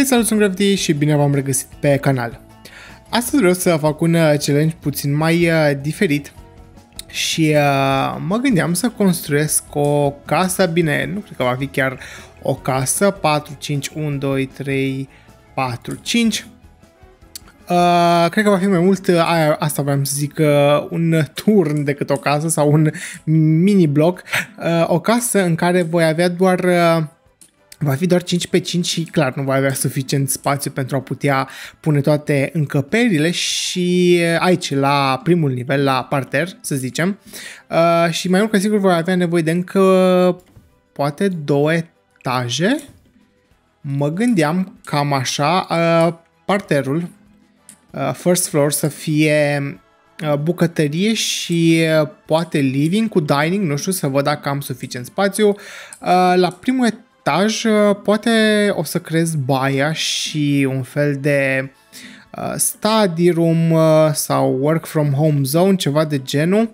Hei, salut, sunt Gravity și bine v-am regăsit pe canal. Astăzi vreau să fac un challenge puțin mai diferit și mă gândeam să construiesc o casă, bine, nu cred că va fi chiar o casă, 4, 5, 1, 2, 3, 4, 5. Cred că va fi mai mult, asta vreau să zic, un turn decât o casă sau un mini bloc. O casă în care voi avea doar... va fi doar 5 pe 5 și clar nu va avea suficient spațiu pentru a putea pune toate încăperile și aici la primul nivel, la parter, să zicem. Și mai mult ca sigur voi avea nevoie de încă poate 2 etaje. Mă gândeam cam așa, parterul, first floor să fie bucătărie și poate living cu dining, nu știu, să văd dacă am suficient spațiu. La primul etaj, poate o să creez baia și un fel de study room sau work from home zone, ceva de genul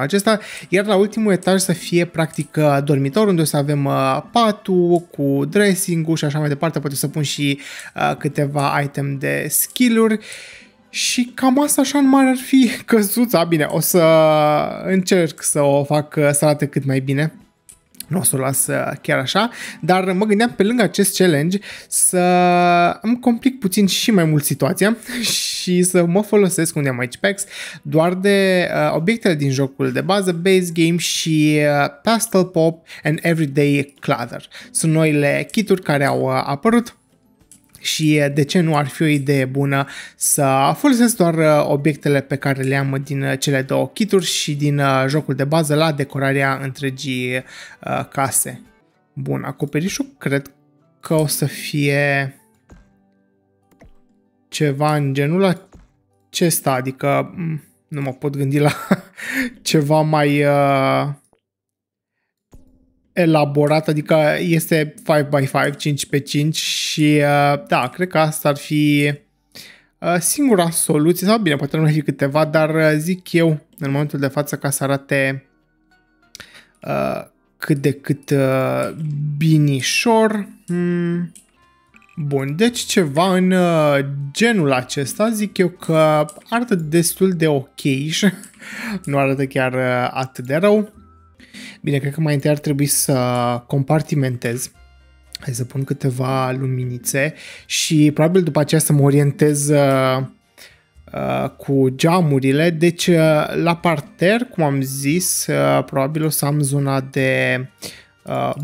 acesta, iar la ultimul etaj să fie practic dormitor, unde o să avem patul cu dressing-ul și așa mai departe. Poate să pun și câteva item de skill-uri și cam asta așa în mare ar fi căsuța. Bine, o să încerc să o fac să arate cât mai bine. Nu o să o las chiar așa, dar mă gândeam pe lângă acest challenge să îmi complic puțin și mai mult situația și să mă folosesc, unde am aici packs, doar de obiectele din jocul de bază, Base Game și Pastel Pop and Everyday Clutter. Sunt noile kituri care au apărut și de ce nu ar fi o idee bună să folosesc doar obiectele pe care le am din cele două kituri și din jocul de bază la decorarea întregii case. Bun, acoperișul cred că o să fie ceva în genul acesta, adică nu mă pot gândi la ceva mai... elaborat, adică este 5x5, 5x5 și da, cred că asta ar fi singura soluție, sau bine, poate nu mai fi câteva, dar zic eu în momentul de față ca să arate cât de cât binișor. Bun, deci ceva în genul acesta zic eu că arată destul de ok și nu arată chiar atât de rău. Bine, cred că mai întâi ar trebui să compartimentez. Hai să pun câteva luminițe și probabil după aceea să mă orientez cu geamurile. Deci la parter, cum am zis, probabil o să am zona de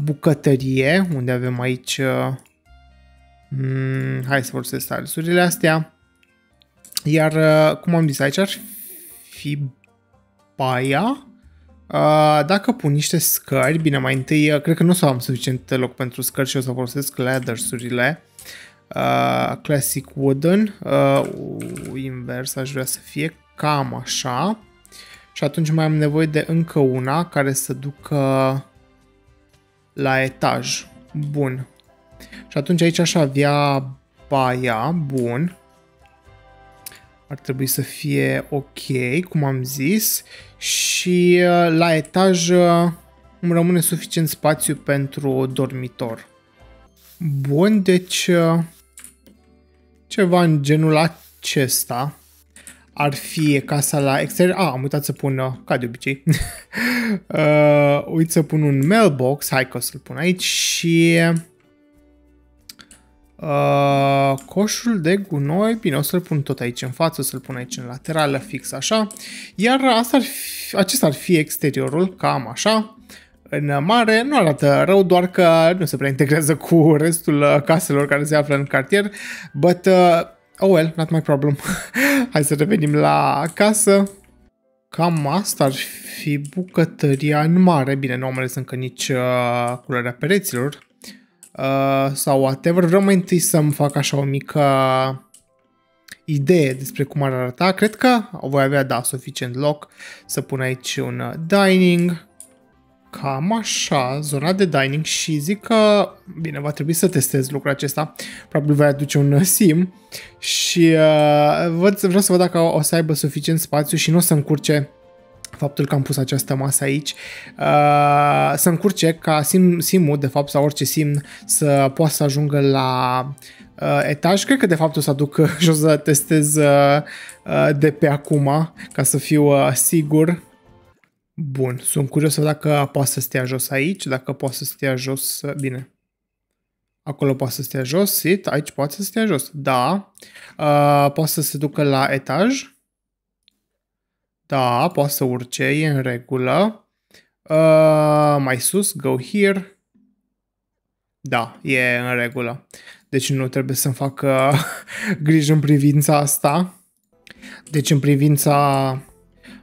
bucătărie, unde avem aici... hai să folosesc talsurile astea. Iar, cum am zis, aici ar fi baia. Dacă pun niște scări, bine, mai întâi, cred că nu o să am suficient loc pentru scări și o să folosesc ladders-urile. Classic wooden, invers aș vrea să fie cam așa. Și atunci mai am nevoie de încă una care să ducă la etaj. Bun. Și atunci aici aș avea baia, bun. Ar trebui să fie ok, cum am zis, și la etaj îmi rămâne suficient spațiu pentru dormitor. Bun, deci ceva în genul acesta ar fi casa la exterior. Am uitat să pun, ca de obicei, uit să pun un mailbox, hai că o să-l pun aici și... coșul de gunoi, bine, o să-l pun tot aici în față, o să-l pun aici în laterală, fix așa. Iar asta ar fi, acesta ar fi exteriorul, cam așa. În mare, nu arată rău, doar că nu se prea integrează cu restul caselor care se află în cartier. But, oh well, not my problem. Hai să revenim la casă. Cam asta ar fi bucătăria în mare. Bine, nu am ales încă nici culoarea pereților. Sau whatever, vreau mai întâi să-mi fac așa o mică idee despre cum ar arăta. Cred că voi avea, da, suficient loc să pun aici un dining. Cam așa, zona de dining și zic că, bine, va trebui să testez lucrul acesta. Probabil voi aduce un sim și vreau să văd dacă o să aibă suficient spațiu și nu o să încurce faptul că am pus această masă aici, să încurce ca simul, de fapt, sau orice sim să poată să ajungă la etaj. Cred că de fapt o să aduc și o să testez de pe acum, ca să fiu sigur. Bun, sunt curios dacă poate să stea jos aici, dacă poate să stea jos, bine. Acolo poate să stea jos, sit, aici poate să stea jos, da. Poate să se ducă la etaj. Da, poate să urce, e în regulă. Mai sus, go here. Da, e în regulă. Deci nu trebuie să-mi fac griji în privința asta. Deci în privința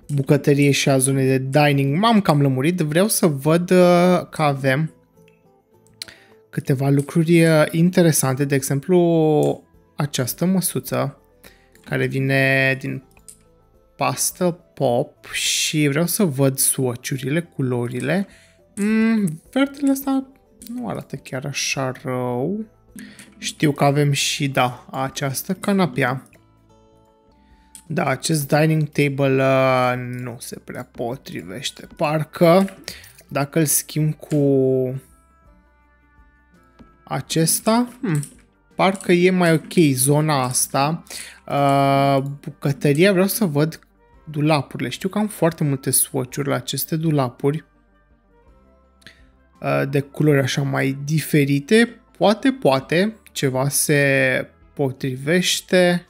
bucătăriei și a zonei de dining m-am cam lămurit. Vreau să văd că avem câteva lucruri interesante. De exemplu, această măsuță care vine din Pastel Pop și vreau să văd swatch-urile, culorile. Verdele ăsta nu arată chiar așa rău. Știu că avem și, da, această canapea. Da, acest dining table nu se prea potrivește. Parcă dacă îl schimb cu acesta, parcă e mai ok zona asta. Bucătăria, vreau să văd dulapurile. Știu că am foarte multe swatch-uri la aceste dulapuri de culori așa mai diferite. Poate ceva se potrivește.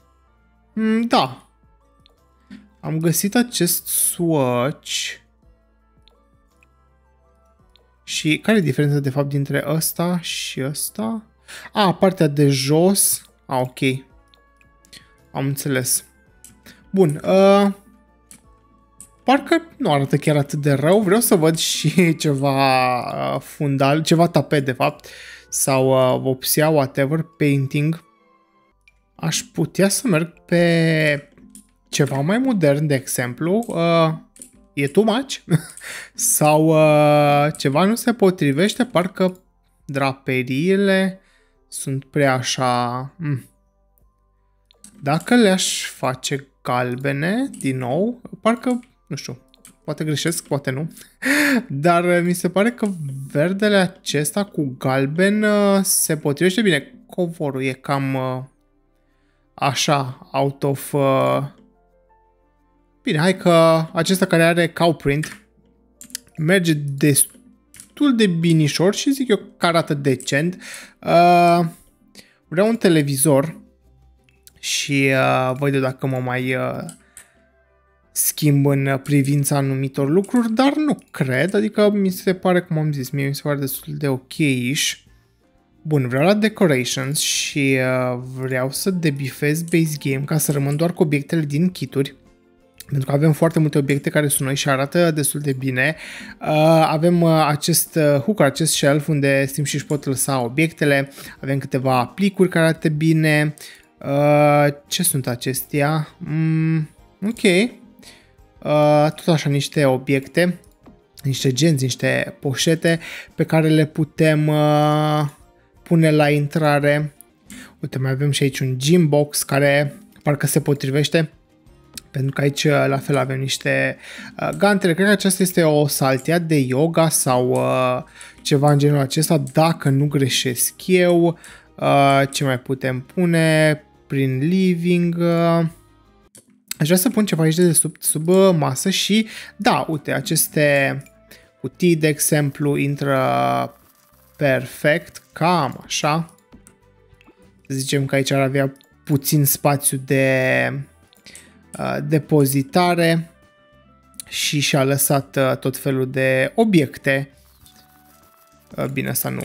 Da. Am găsit acest swatch. Și care e diferența de fapt dintre ăsta și ăsta? Partea de jos. Ok. Am înțeles. Bun. Parcă nu arată chiar atât de rău. Vreau să văd și ceva fundal, ceva tapet de fapt. Sau vopsea, whatever, painting. Aș putea să merg pe ceva mai modern, de exemplu. E too much? Sau ceva nu se potrivește, parcă draperiile sunt prea așa... Dacă le-aș face galbene, din nou, parcă, nu știu, poate greșesc, poate nu, dar mi se pare că verdele acesta cu galben se potrivește bine. Covorul e cam așa, out of... Bine, hai că acesta care are cow print merge destul de binișor și zic eu că arată decent. Vreau un televizor și văd eu dacă mă mai schimb în privința anumitor lucruri, dar nu cred, adică mi se pare, cum am zis, mie mi se pare destul de ok-ish. Bun, vreau la decorations și vreau să debifez base game ca să rămân doar cu obiectele din kituri. Pentru că avem foarte multe obiecte care sunt noi și arată destul de bine. Avem acest hook, acest shelf unde simți și își pot lăsa obiectele. Avem câteva plicuri care arată bine. Ce sunt acestea? Ok. Tot așa niște obiecte, niște genți, niște poșete pe care le putem pune la intrare. Uite, mai avem și aici un gym box care parcă se potrivește. Pentru că aici la fel avem niște gantele. Cred că aceasta este o saltea de yoga sau ceva în genul acesta, dacă nu greșesc eu. Ce mai putem pune prin living? Aș vrea să pun ceva aici de sub masă și da, uite, aceste cutii, de exemplu, intră perfect, cam așa. Să zicem că aici ar avea puțin spațiu de depozitare și și-a lăsat tot felul de obiecte. Bine, asta nu,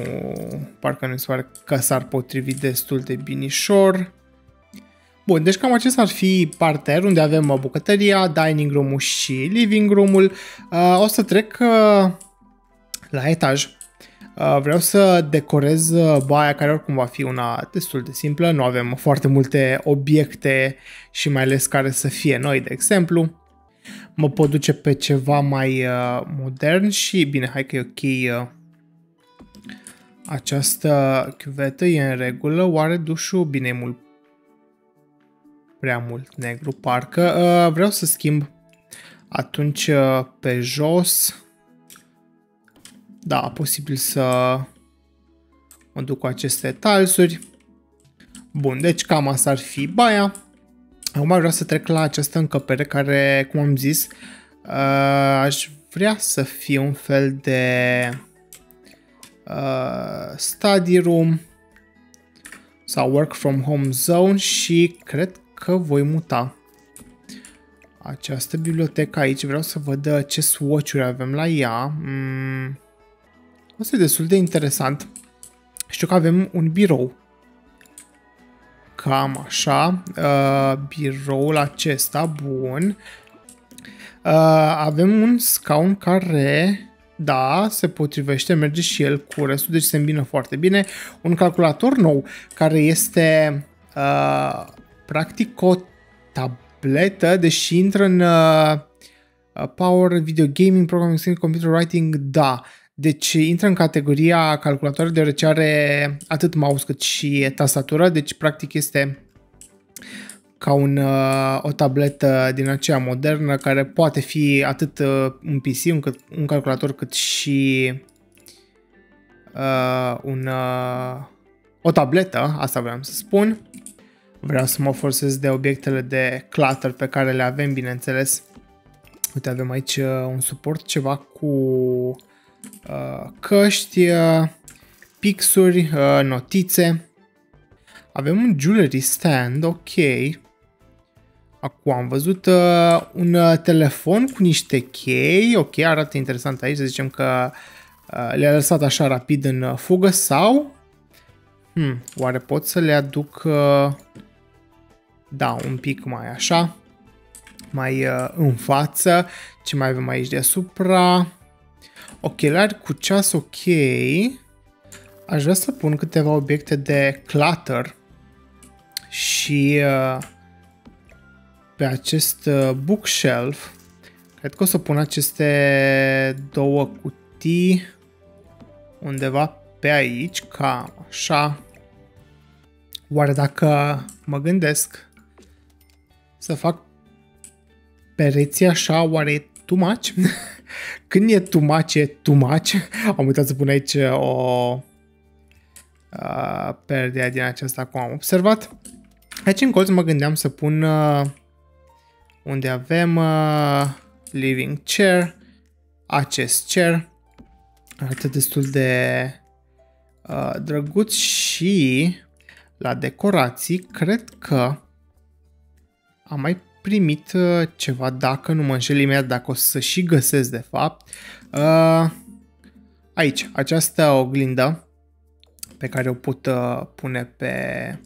parcă nu se pare că s-ar potrivi destul de binișor. Bun, deci cam acesta ar fi parter unde avem bucătăria, dining room-ul și living room-ul. O să trec la etaj. Vreau să decorez baia, care oricum va fi una destul de simplă. Nu avem foarte multe obiecte și mai ales care să fie noi, de exemplu. Mă pot duce pe ceva mai modern și bine, hai că e ok. Această chiuvetă e în regulă. Oare dușul? Bine, e mult, prea mult negru, parcă. Vreau să schimb Atunci pe jos, da, posibil să mă duc cu aceste tilesuri. Bun, deci cam asta ar fi baia. Acum vreau să trec la această încăpere care, cum am zis, aș vrea să fie un fel de study room sau work from home zone și cred că voi muta această bibliotecă aici. Vreau să văd ce swatch-uri avem la ea. Asta e destul de interesant. Știu că avem un birou. Cam așa. Biroul acesta, bun. Avem un scaun care, da, se potrivește, merge și el cu restul, deci se îmbină foarte bine. Un calculator nou, care este practic o tabletă, deși intră în Power, Video Gaming, Programming, Computer Writing, da. Deci intră în categoria calculatoare, deoarece are atât mouse cât și tastatură, deci practic este ca o tabletă din aceea modernă care poate fi atât un PC, un calculator, cât și o tabletă, asta vreau să spun. Vreau să mă folosesc de obiectele de clutter pe care le avem, bineînțeles. Uite, avem aici un suport, ceva cu căști, pixuri, notițe. Avem un jewelry stand, ok. Acum am văzut un telefon cu niște chei, ok, arată interesant aici, să zicem că le-a lăsat așa rapid în fugă sau... oare pot să le aduc, da, un pic mai așa, mai în față. Ce mai avem aici deasupra? Ochelari cu ceas, ok. Aș vrea să pun câteva obiecte de clutter și pe acest bookshelf cred că o să pun aceste două cutii undeva pe aici, ca așa. Oare dacă mă gândesc să fac pereții așa, oare e too much? Când e too much, e too much. Am uitat să pun aici o perdea din aceasta, cum am observat. Aici în colț mă gândeam să pun unde avem living chair, acest chair. Arată destul de drăguț și la decorații cred că am mai primit ceva, dacă nu mă înșel, imediat dacă o să și găsesc de fapt. Aici, această oglindă pe care o pot pune pe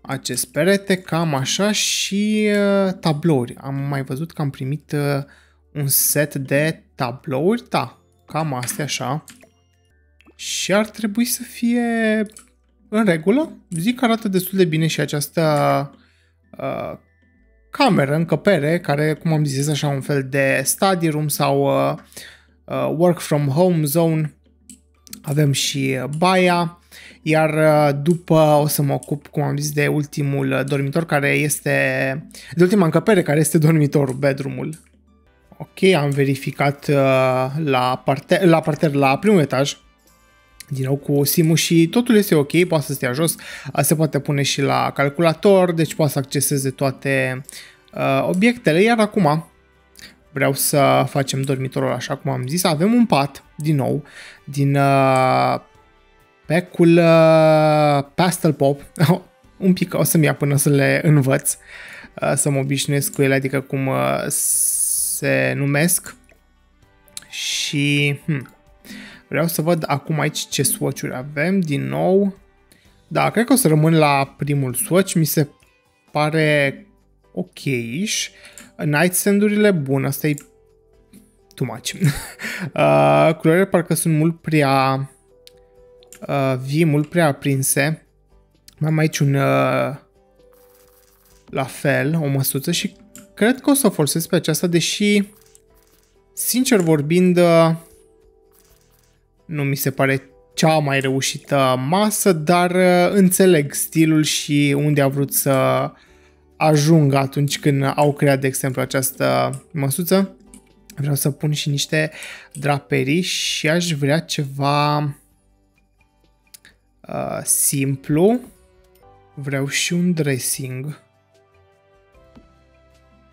acest perete, cam așa, și tablouri. Am mai văzut că am primit un set de tablouri, da, cam astea așa. Și ar trebui să fie în regulă. Zic că arată destul de bine și această cameră, încăpere, care, cum am zis, așa un fel de study room sau work from home zone. Avem și baia, iar după o să mă ocup, cum am zis, de ultimul dormitor, care este, de ultima încăpere, care este dormitorul, bedroom-ul. Ok, am verificat la primul etaj, din nou cu simul și totul este ok, poate să stea jos, se poate pune și la calculator, deci poate să acceseze toate obiectele, iar acum vreau să facem dormitorul așa cum am zis. Avem un pat, din nou, din pack-ul Pastel Pop. Un pic o să-mi ia până să le învăț, să mă obișnuiesc cu ele, adică cum se numesc. Și vreau să văd acum aici ce swatch-uri avem, din nou. Da, cred că o să rămân la primul swatch, mi se pare ok-ish. Nightstand-urile, bun, asta e too much. Culorile parcă sunt mult prea vii, mult prea aprinse. Mai am aici un la fel, o măsuță și cred că o să o folosesc pe aceasta, deși sincer vorbind nu mi se pare cea mai reușită masă, dar înțeleg stilul și unde a vrut să ajung atunci când au creat, de exemplu, această măsuță. Vreau să pun și niște draperii și aș vrea ceva simplu. Vreau și un dressing.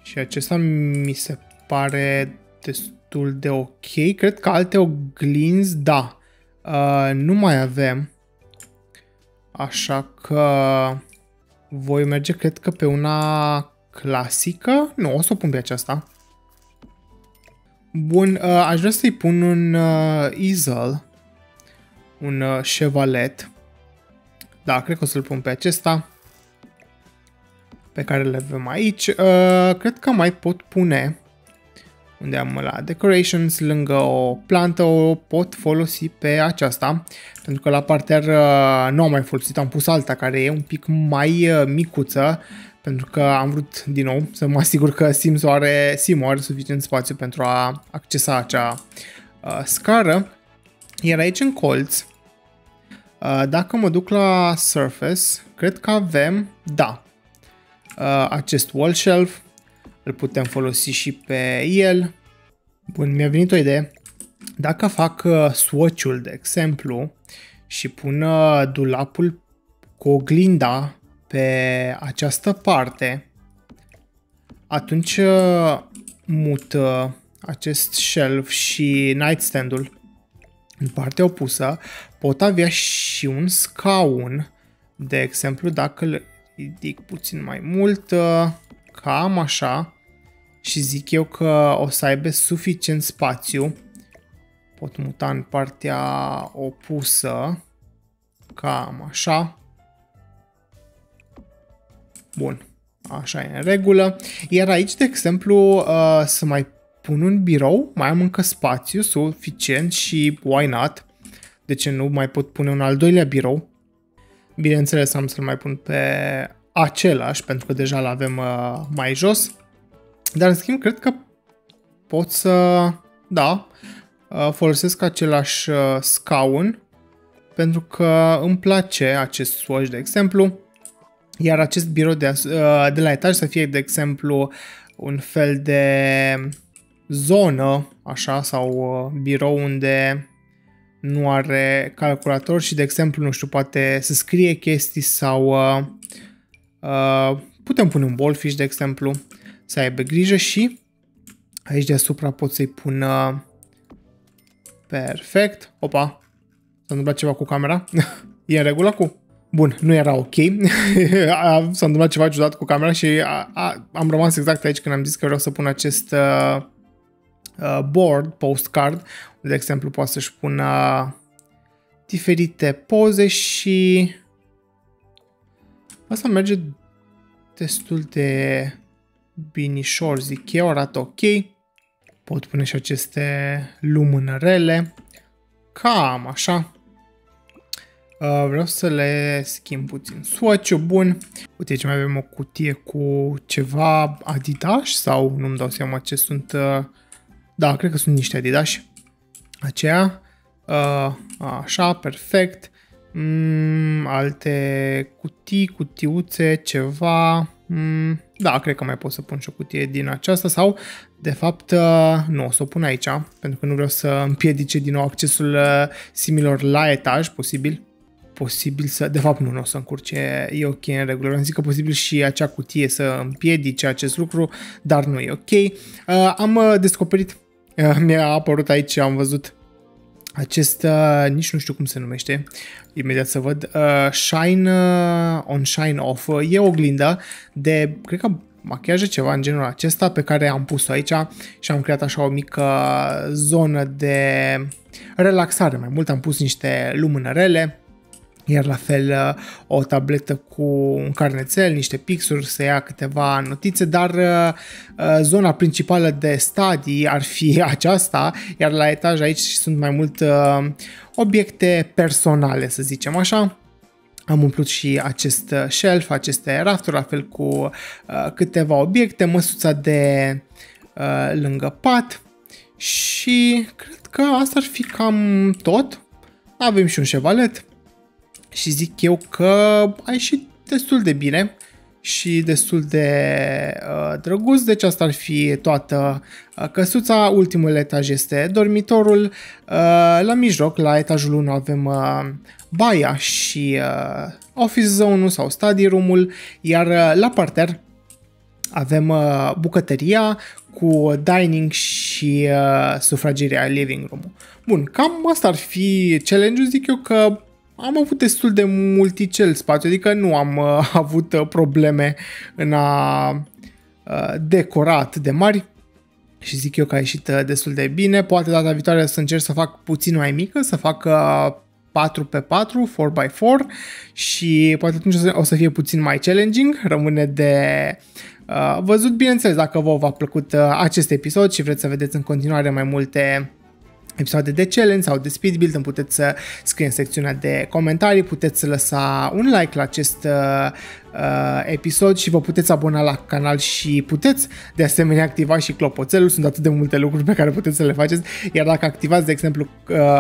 Și acesta mi se pare destul de ok. Cred că alte oglinzi, da, nu mai avem. Așa că voi merge, cred că, pe una clasică. Nu, o să o pun pe aceasta. Bun, aș vrea să-i pun un easel, un chevalet. Da, cred că o să-l pun pe acesta, pe care le avem aici. Cred că mai pot pune, unde am la decorations, lângă o plantă, o pot folosi pe aceasta, pentru că la parter nu am mai folosit, am pus alta care e un pic mai micuță, pentru că am vrut din nou să mă asigur că Sims-ul are suficient spațiu pentru a accesa acea scară. Iar aici în colț, dacă mă duc la surface, cred că avem, da, acest wall shelf. Îl putem folosi și pe el. Bun, mi-a venit o idee. Dacă fac swatch-ul, de exemplu, și pun dulapul cu oglinda pe această parte, atunci mut acest shelf și nightstand-ul în partea opusă. Pot avea și un scaun, de exemplu, dacă îl ridic puțin mai mult, cam așa, și zic eu că o să aibă suficient spațiu. Pot muta în partea opusă, cam așa. Bun, așa e în regulă. Iar aici, de exemplu, să mai pun un birou, mai am încă spațiu suficient și why not? De ce nu mai pot pune un al doilea birou? Bineînțeles, am să-l mai pun pe același, pentru că deja l-avem mai jos. Dar în schimb, cred că pot să, da, folosesc același scaun, pentru că îmi place acest swatch, de exemplu. Iar acest birou de la etaj să fie, de exemplu, un fel de zonă, așa, sau birou unde nu are calculator și, de exemplu, nu știu, poate să scrie chestii sau putem pune un bolfiș, de exemplu, să aibă grijă. Și aici deasupra pot să-i pun perfect. Opa, s-a întâmplat ceva cu camera? E în regulă cu? Bun, nu era ok. S-a întâmplat ceva ciudat cu camera și am rămas exact aici când am zis că vreau să pun acest board, postcard. De exemplu, poate să-și pună diferite poze și asta merge destul de binișor, zic eu, arată ok. Pot pune și aceste lumânărele, cam așa. Vreau să le schimb puțin swatch-ul, bun. Uite, aici mai avem o cutie cu ceva adidași sau nu-mi dau seama ce sunt. Da, cred că sunt niște adidași. Aceea, așa, perfect. Alte cutii, cutiuțe, ceva. Da, cred că mai pot să pun și o cutie din aceasta sau, de fapt, nu, o să o pun aici, pentru că nu vreau să împiedice din nou accesul similor la etaj, posibil. Posibil să, de fapt, nu o să încurce, e ok, în regulă. Am zis că posibil și acea cutie să împiedice acest lucru, dar nu e ok. Am descoperit, mi-a apărut aici, am văzut acest, nici nu știu cum se numește, imediat să văd, shine on, shine off. E o oglindă de, cred că, machiaje, ceva în genul acesta, pe care am pus-o aici și am creat așa o mică zonă de relaxare. Mai mult am pus niște lumânărele, iar la fel o tabletă cu un carnețel, niște pixuri, să ia câteva notițe, dar zona principală de stadii ar fi aceasta, iar la etaj aici sunt mai mult obiecte personale, să zicem așa. Am umplut și acest shelf, aceste rafturi, la fel cu câteva obiecte, măsuța de lângă pat și cred că asta ar fi cam tot. Avem și un chevalet. Și zic eu că a ieșit destul de bine și destul de drăguț. Deci asta ar fi toată căsuța. Ultimul etaj este dormitorul. La mijloc, la etajul 1, avem baia și office zone-ul sau study room-ul, iar la parter avem bucătăria cu dining și sufrageria, living room-ul. Bun, cam asta ar fi challenge-ul. Zic eu că am avut destul de multicel spațiu, adică nu am avut probleme în a decora atât de mari și zic eu că a ieșit destul de bine. Poate data viitoare să încerc să fac puțin mai mică, să fac 4x4, 4x4 și poate atunci o să fie puțin mai challenging. Rămâne de văzut, bineînțeles, dacă vouă v-a plăcut acest episod și vreți să vedeți în continuare mai multe episoade de challenge sau de speed build, îmi puteți să scrie în secțiunea de comentarii, puteți să lăsa un like la acest episod și vă puteți abona la canal și puteți de asemenea activa și clopoțelul. Sunt atât de multe lucruri pe care puteți să le faceți, iar dacă activați, de exemplu,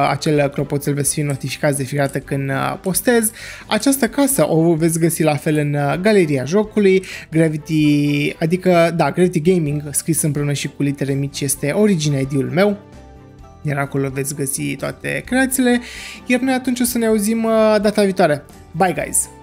acel clopoțel, veți fi notificați de fiecare dată când postez. Această casă o veți găsi la fel în galeria jocului. Gravity, adică, da, Gravitygaming, scris împreună și cu litere mici, este originea ID-ul meu. Iar acolo veți găsi toate creațiile, iar noi atunci o să ne auzim data viitoare. Bye, guys!